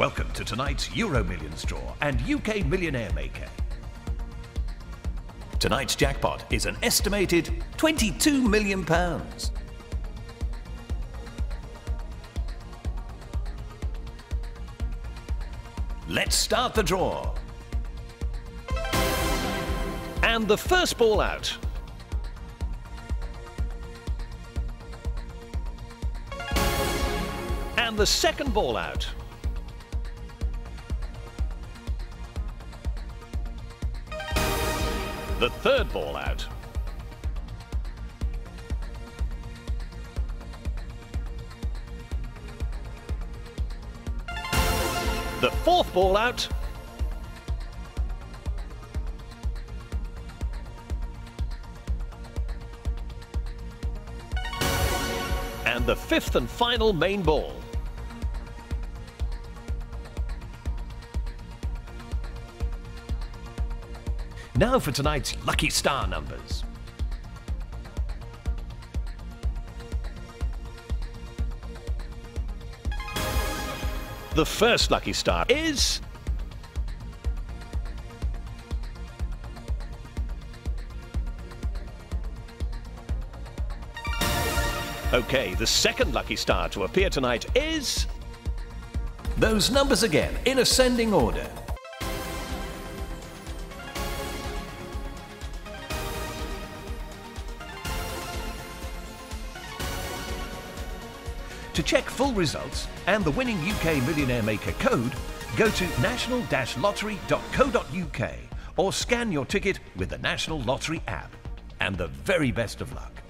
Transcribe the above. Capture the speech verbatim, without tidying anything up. Welcome to tonight's EuroMillions draw and U K Millionaire Maker. Tonight's jackpot is an estimated twenty-two million pounds. Let's start the draw. And the first ball out. And the second ball out. The third ball out. The fourth ball out. And the fifth and final main ball. Now for tonight's lucky star numbers. The first lucky star is okay, the second lucky star to appear tonight is those numbers again in ascending order. To check full results and the winning U K Millionaire Maker code, go to national dash lottery dot co dot U K or scan your ticket with the National Lottery app. And the very best of luck.